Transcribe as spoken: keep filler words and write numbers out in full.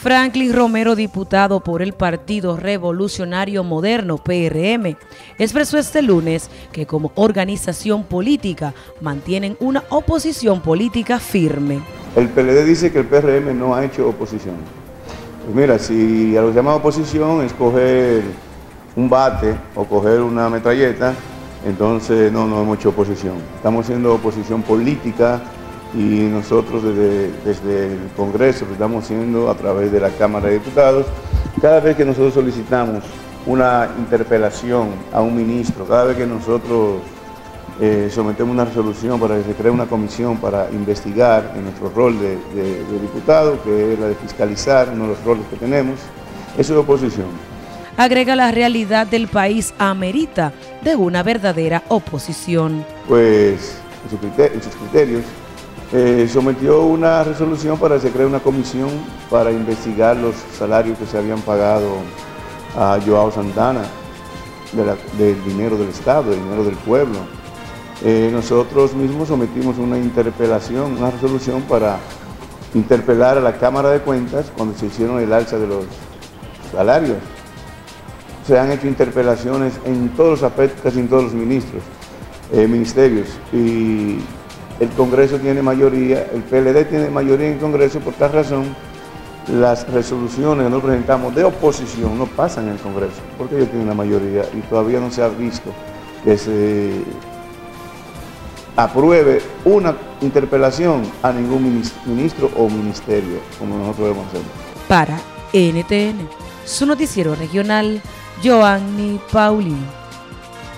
Franklin Romero, diputado por el Partido Revolucionario Moderno, P R M, expresó este lunes que como organización política mantienen una oposición política firme. El P L D dice que el P R M no ha hecho oposición. Pues mira, si a los llamados oposición es coger un bate o coger una metralleta, entonces no, no hemos hecho oposición. Estamos haciendo oposición política, y nosotros desde, desde el Congreso lo estamos haciendo a través de la Cámara de Diputados. Cada vez que nosotros solicitamos una interpelación a un ministro, cada vez que nosotros eh, sometemos una resolución para que se cree una comisión para investigar en nuestro rol de, de, de diputado, que es la de fiscalizar, uno de los roles que tenemos, eso es oposición. Agrega, la realidad del país amerita de una verdadera oposición. Pues en sus criterios, en sus criterios Eh, sometió una resolución para que se cree una comisión para investigar los salarios que se habían pagado a Joao Santana, de la, del dinero del Estado, del dinero del pueblo. Eh, nosotros mismos sometimos una interpelación, una resolución para interpelar a la Cámara de Cuentas cuando se hicieron el alza de los salarios. Se han hecho interpelaciones en todos los aspectos, casi en todos los ministros, eh, ministerios, y el Congreso tiene mayoría, el P L D tiene mayoría en el Congreso. Por tal razón, las resoluciones que nos presentamos de oposición no pasan en el Congreso, porque ellos tienen la mayoría y todavía no se ha visto que se apruebe una interpelación a ningún ministro o ministerio, como nosotros debemos hacer. Para N T N, su noticiero regional, Joanny Paulino.